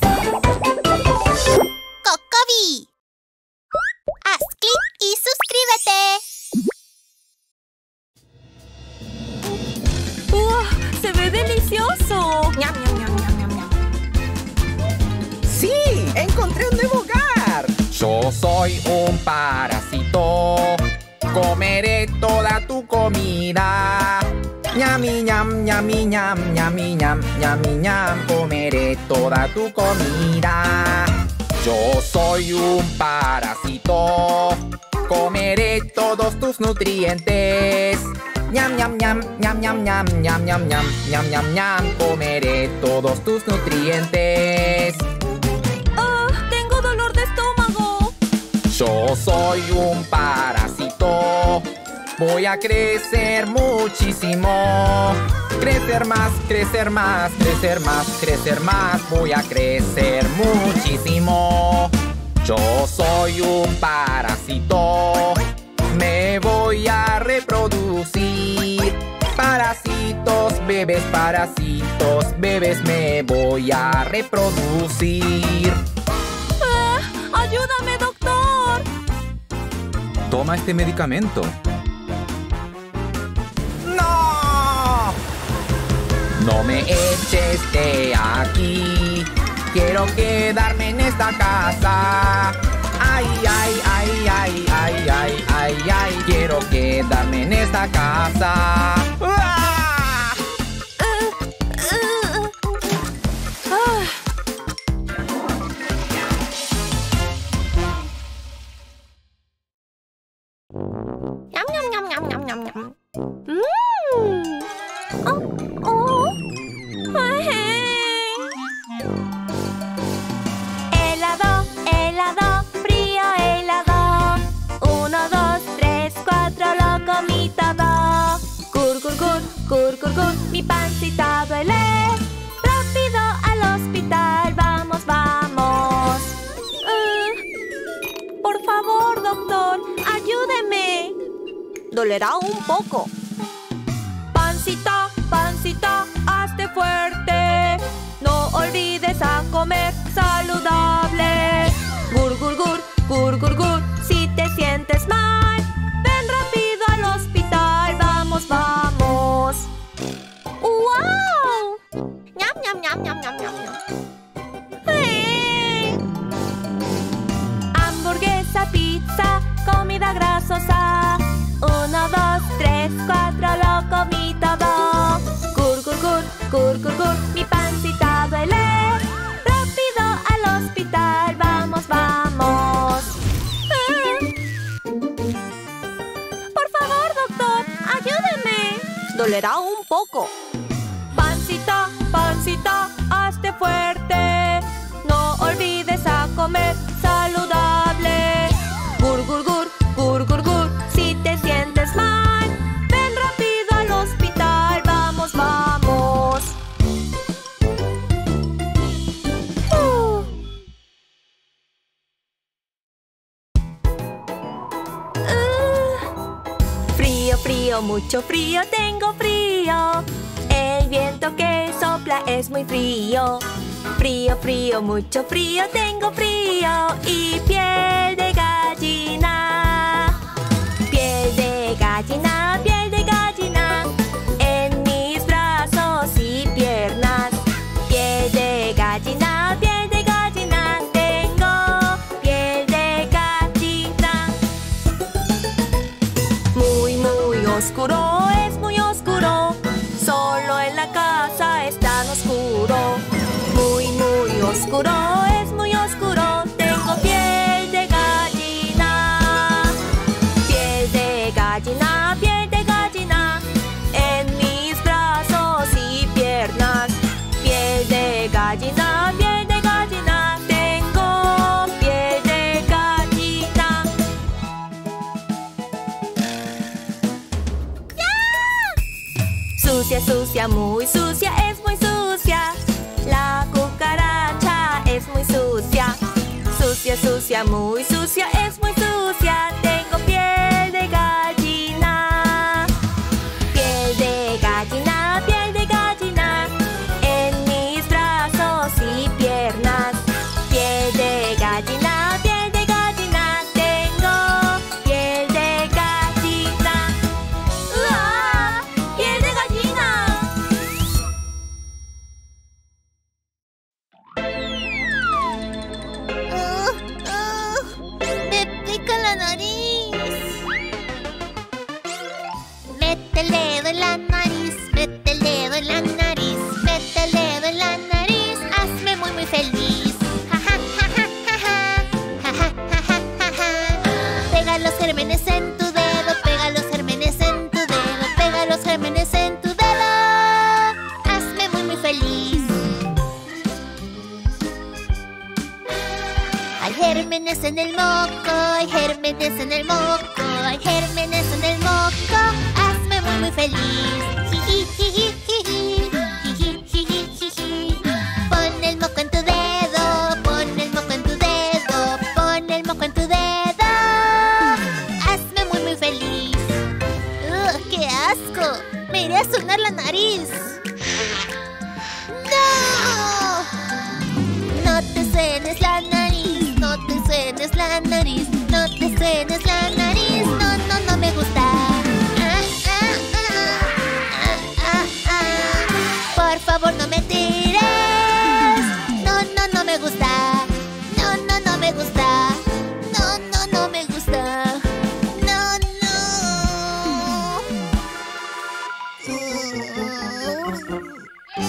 ¡Cocobi! ¡Haz clic y suscríbete! ¡Wow! ¡Se ve delicioso! ¡Ñam, ñam, ñam, ñam, ñam, ñam! ¡Sí! ¡Encontré un nuevo hogar! Yo soy un parásito. Comeré toda tu comida. Ñami, ñam, ñami, ñam, ñami, ñam, ñami, ñam. Comeré toda tu comida. Yo soy un parásito. Comeré todos tus nutrientes. Ñam, ñam, ñam, ñam, ñam, ñam, ñam, ñam, ñam, ñam, ñam, ñam. Comeré todos tus nutrientes. ¡Ah! ¡Tengo dolor de estómago! Yo soy un parásito. Voy a crecer muchísimo. Crecer más, crecer más, crecer más, crecer más. Voy a crecer muchísimo. Yo soy un parásito. Me voy a reproducir. Parásitos, bebés, me voy a reproducir. ¡Ayúdame, doctor! Toma este medicamento. No me eches de aquí. Quiero quedarme en esta casa. Ay, ay, ay, ay, ay, ay, ay, ay. Quiero quedarme en esta casa. ¡Ah! Yum, yum, yum, yum, yum, yum, yum. Cur, cur, cur, mi pancita duele. Rápido al hospital, vamos, vamos. Por favor, doctor, ayúdeme. Dolerá un poco. Pancita, pancita, hazte fuerte. No olvides a comer saludable. Gur, gur, gur, gur, gur, gur. Si te sientes mal, ven rápido al hospital, vamos, vamos. Ñam, ñam, ñam, ñam, ñam. ¡Hey! Hamburguesa, pizza, comida grasosa. 1, 2, 3, 4, lo comí todo. Cur, cur, cur, cur, cur, cur. Mi pancita duele. Rápido al hospital, vamos, vamos. Por favor, doctor, ayúdeme. Dolerá un poco. Pancita, pancita, hazte fuerte. No olvides a comer saludable. Gur, gur, gur, gur, gur, gur. Si te sientes mal, ven rápido al hospital. Vamos, vamos. Frío, frío, mucho frío, tengo frío. El viento que sopla es muy frío. Frío, frío, mucho frío, tengo frío. Y piel de gallina. Piel de gallina, piel de gallina. En mis brazos y piernas. Piel de gallina, piel de gallina. Tengo piel de gallina. Muy, muy oscuro, es muy oscuro. Solo en la casa es tan oscuro. Muy, muy oscuro, es muy oscuro. Tengo piel de gallina. Piel de gallina, piel de gallina. En mis brazos y piernas. Piel de gallina, piel de gallina. Tengo piel de gallina. Sucia, sucia, muy sucia, es muy sucia. La cucaracha es muy sucia. Sucia, sucia, muy sucia, es muy sucia. Tengo piel de gallina. Piel de gallina, piel de gallina. En mis brazos y piernas. gérmenes en el moco, hay gérmenes en el moco, hay gérmenes en el moco. Hazme muy muy feliz. Ji, ji, ji, ji, ji. Ji, ji, ji, ji, ji. Pon el moco en tu dedo, pon el moco en tu dedo, pon el moco en tu dedo. Hazme muy muy feliz. ¡Ugh, qué asco! Me iré a sonar la nariz. No te suenes la nariz, no te suenes la nariz, no te suenes la nariz, no, no, no me gusta. Ah, ah, ah, ah, ah, ah. Por favor no me tires, no, no, no me gusta, no, no, no me gusta, no, no, no me gusta, no, no. Ah.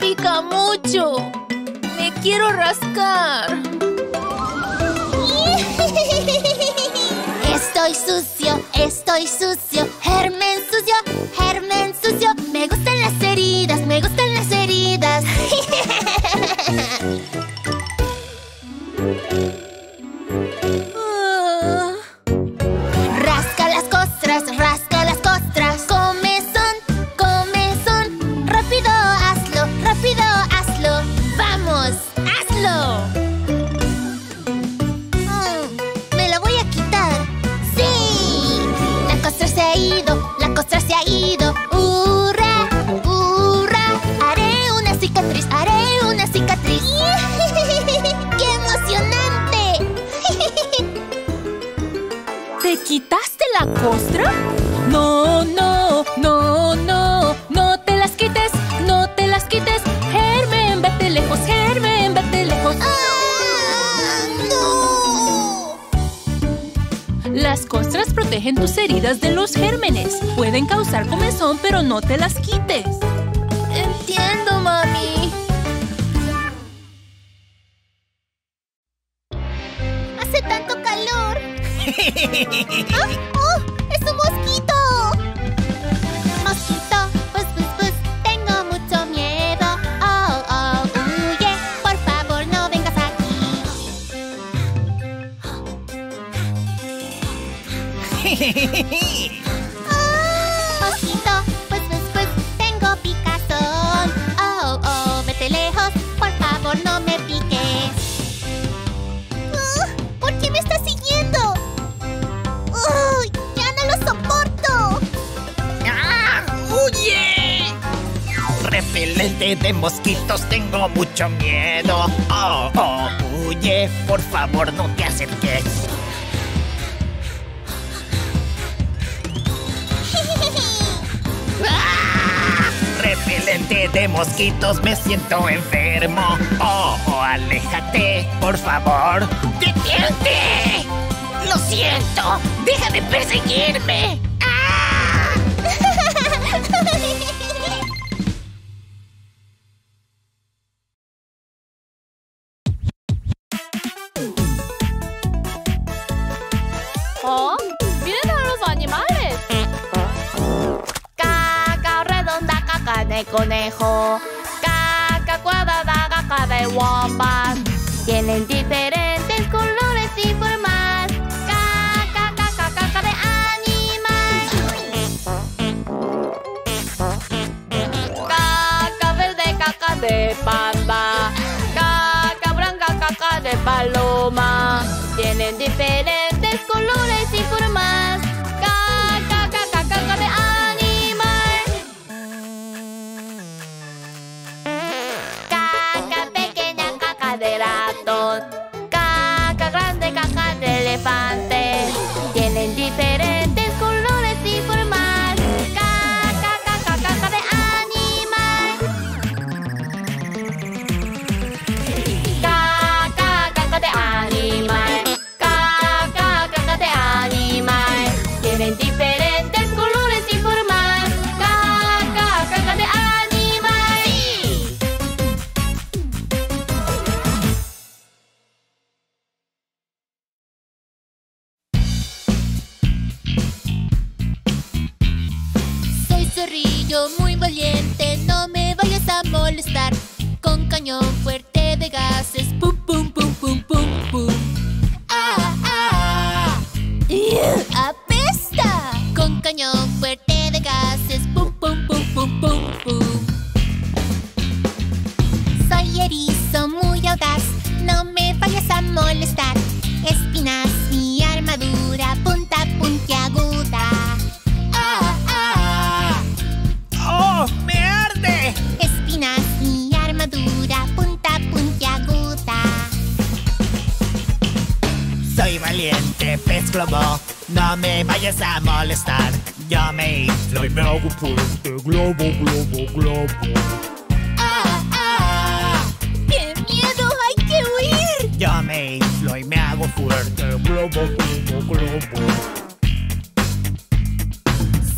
¡Pica mucho! ¡Me quiero rascar! Estoy sucio, estoy sucio. Germen sucio, germen sucio. Me gustan las heridas, me gustan las heridas. Rasca las costras, rasca las costras. La costra se ha ido. ¡Hurra! ¡Hurra! Haré una cicatriz, haré una cicatriz. ¡Qué emocionante! ¿Te quitaste la costra? No, no, no, no. No te las quites, no te las quites. Germen, vete lejos, germen, vete lejos. Las costras protegen tus heridas de los gérmenes. Pueden causar comezón, pero no te las quites. Entiendo, mami. ¡Hace tanto calor! ¡Oh! ¡Es un mosquito! ¡Mosquito! ¡Bus, bus, bus! Tengo mucho miedo. ¡Oh, oh! ¡Huye! Yeah. Por favor, no vengas aquí. Mosquito, pues, pues, pues, tengo picazón. Oh, oh, vete lejos, por favor no me piques. ¿Por qué me estás siguiendo? ¡Ya no lo soporto! ¡Ah! ¡Huye! Repelente de mosquitos, tengo mucho miedo. Oh, oh, huye, por favor no te acerques. ¡Ah! Repelente de mosquitos, me siento enfermo. Oh, oh, aléjate, por favor. ¡Detente! ¡Lo siento! ¡Deja de perseguirme! ¡Ah! ¡Oh! ¡Miren a los animales! Caca de conejo, caca cuadrada, caca de wombat. Tienen diferentes colores y formas. Caca, caca, caca de animal. Caca verde, caca de panda. Caca blanca, caca de paloma. Tienen diferentes colores y formas. Caca, caca, caca de animal. De ratón, caca grande, caca de elefante. Tienen diferentes colores y formas. Caca, caca, caca de animal. Caca, caca de animal. Caca, caca de animal. Tienen diferentes colores y formas. Caca, caca de animal. Muy valiente, no me cañón fuerte de gases. Pum, pum, pum, pum, pum, pum. ¡Ah, ah! ¡Apesta! Con cañón fuerte de gases. Pum, pum, pum, pum, pum, pum. Soy erizo muy audaz. No me vayas a molestar. Espinas mi armadura. Punta puntiaguda. ¡Ah, ah! ¡Oh, me arde! Espinas mi armadura. Punta puntiaguda. Soy valiente pez globo. No me vayas a molestar. Yo me inflo y me hago pez de globo, globo, globo. Yo me inflo y me hago fuerte. Globo, globo, globo.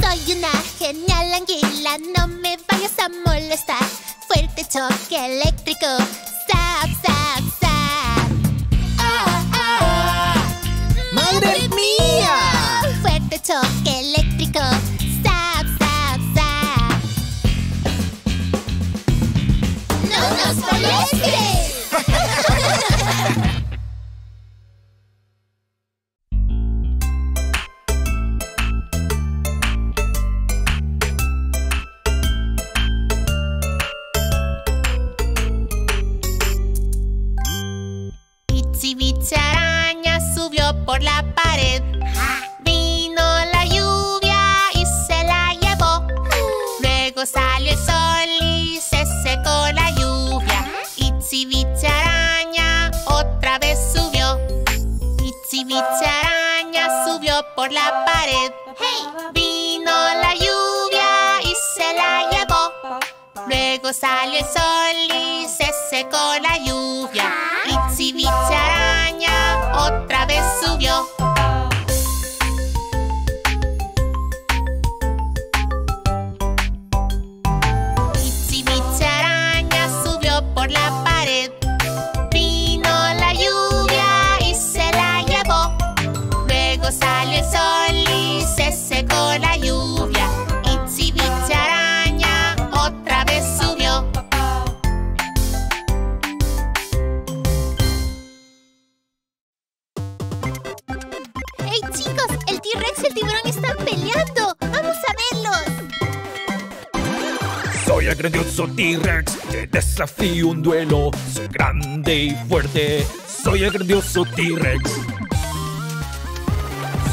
Soy una genial anguila. No me vayas a molestar. Fuerte choque eléctrico. Zap, zap, zap. ¡Ah, ah! ¡Madre mía! Fuerte choque eléctrico. Zap, zap, zap. ¡No nos molestes! Itzy Bitsy Araña subió por la pared. Vino la lluvia y se la llevó. Luego salió el sol y se secó la lluvia. Itzy Bitsy Araña otra vez subió. Itzy Bitsy Araña subió por la pared. Vino la lluvia y se la llevó. Luego salió el sol y se secó la lluvia. Itzy Bitsy Araña otra vez subió. Itzy Bitsy Araña subió por la pared. Vino la lluvia y se la llevó. Luego salió el sol y se secó la lluvia. Itzy Bitsy Araña otra vez subió. ¡Hey, chicos! ¡El T-Rex y el tiburón están peleando! ¡Vamos a verlos! Soy el grandioso T-Rex, te desafío un duelo. Soy grande y fuerte, soy el grandioso T-Rex.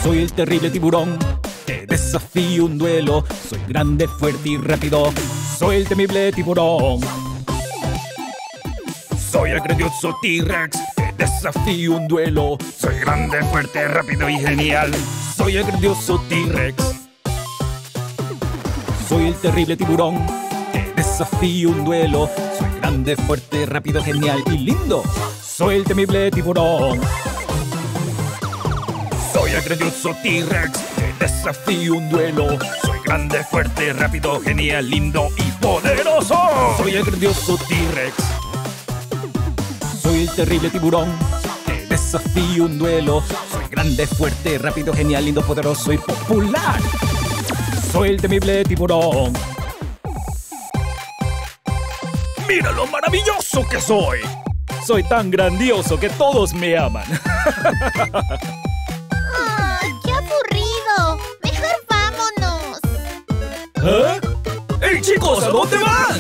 Soy el terrible tiburón, te desafío un duelo. Soy grande, fuerte y rápido, soy el temible tiburón. Soy el grandioso T-Rex, desafío un duelo. Soy grande, fuerte, rápido y genial. Soy el grandioso T-Rex. Soy el terrible tiburón, te desafío un duelo. Soy grande, fuerte, rápido, genial y lindo. Soy el temible tiburón. Soy el grandioso T-Rex, te desafío un duelo. Soy grande, fuerte, rápido, genial, lindo y poderoso. Soy el grandioso T-Rex. Soy el terrible tiburón, te desafío un duelo. Soy grande, fuerte, rápido, genial, lindo, poderoso y popular. Soy el temible tiburón. ¡Mira lo maravilloso que soy! Soy tan grandioso que todos me aman. Oh, ¡qué aburrido! ¡Mejor vámonos! ¿Eh? ¡Hey, chicos! ¿A dónde van?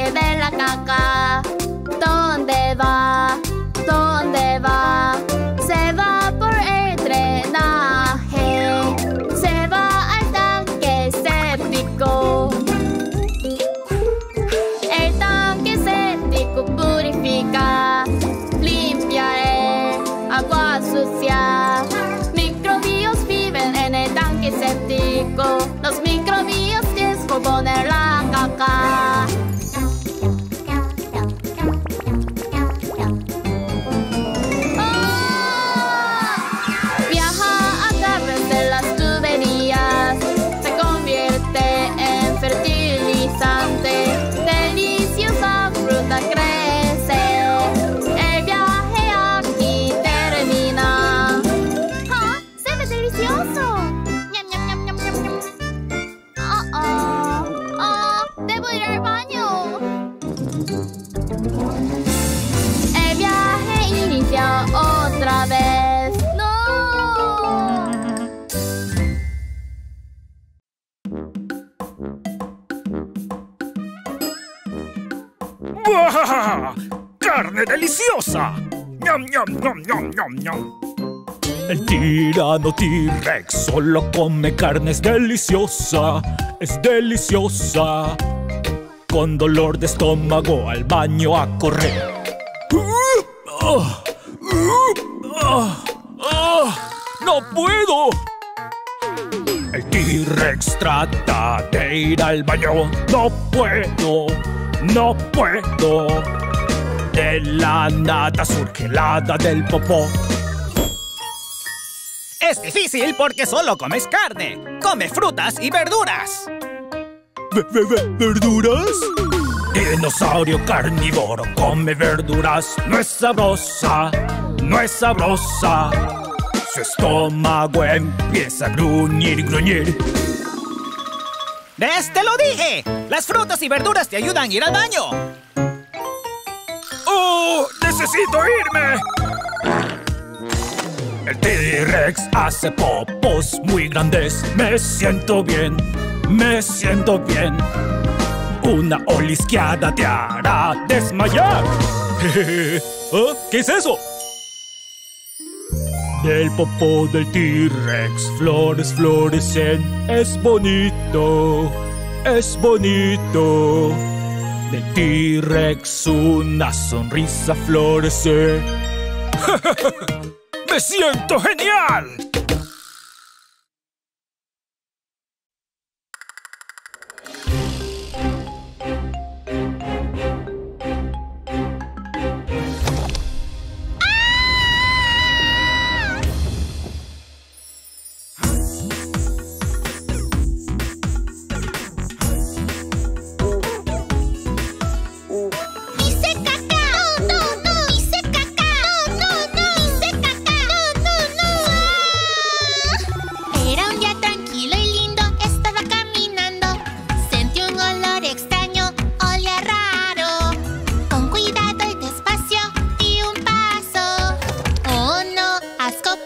De la caca. ¿Dónde va? ¿Dónde va? Se va por el drenaje. Se va al tanque séptico. ¡Buah! ¡Carne deliciosa! ¡Nom, nom, nom, nom, nom, nom! El tirano T-Rex solo come carne, es deliciosa, es deliciosa. Con dolor de estómago al baño a correr. ¡No puedo! El T-Rex trata de ir al baño. ¡No puedo! ¡No puedo! De la nada surge la hada del popó. Es difícil porque solo comes carne. Come frutas y verduras. ¿Verduras? Dinosaurio carnívoro come verduras. No es sabrosa, no es sabrosa. Su estómago empieza a gruñir, gruñir. ¡Ves, te lo dije! Las frutas y verduras te ayudan a ir al baño. ¡Oh! ¡Necesito irme! El T-Rex hace popos muy grandes. Me siento bien, me siento bien. Una olisqueada te hará desmayar. ¿Ah? ¿Qué es eso? Del popó del T-Rex flores florecen. Es bonito, es bonito. Del T-Rex una sonrisa florece. ¡Me siento genial! ¡Ah! ¡Hice caca! ¡No, no, no! ¡Hice caca! ¡No, no, no! ¡Hice caca! Era un día tranquilo y lindo, estaba caminando. Sentí un olor extraño, olía raro. Con cuidado y despacio di un paso. Oh no, asco, puaj,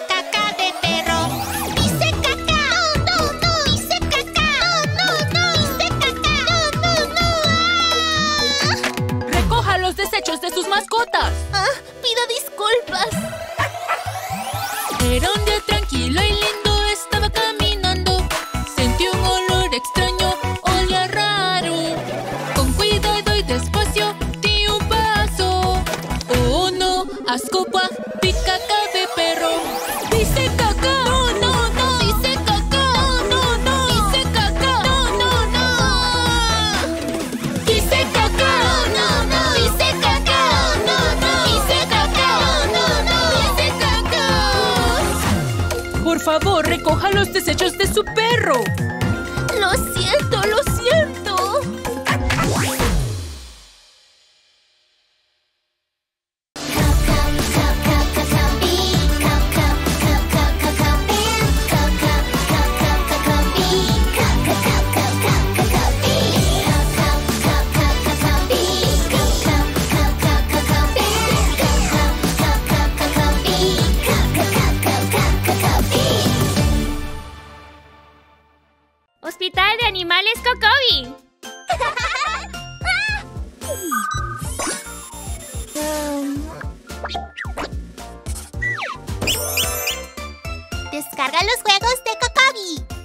vi caca de perro. Hice caca, no, no, no, hice caca, no, no, no, hice caca, no, no, no. ¡Ah! Recoja los desechos de sus mascotas. Ah, pido disculpas. Era un día tranquilo y lindo, estaba caminando. Sentí un olor extraño, olía raro. Con cuidado y despacio di un paso. Oh no, asco, puaj, vi caca de perro. Hice caca, no, no, no, hice caca, no, no, no, hice caca, no, no, no. Hice caca, no, no, no, hice caca, no, no, hice caca, no, no, hice caca. Por favor, recoja los desechos de su perro. Lo siento, lo siento. Hospital de Animales Cocobi. Descarga los juegos de Cocobi.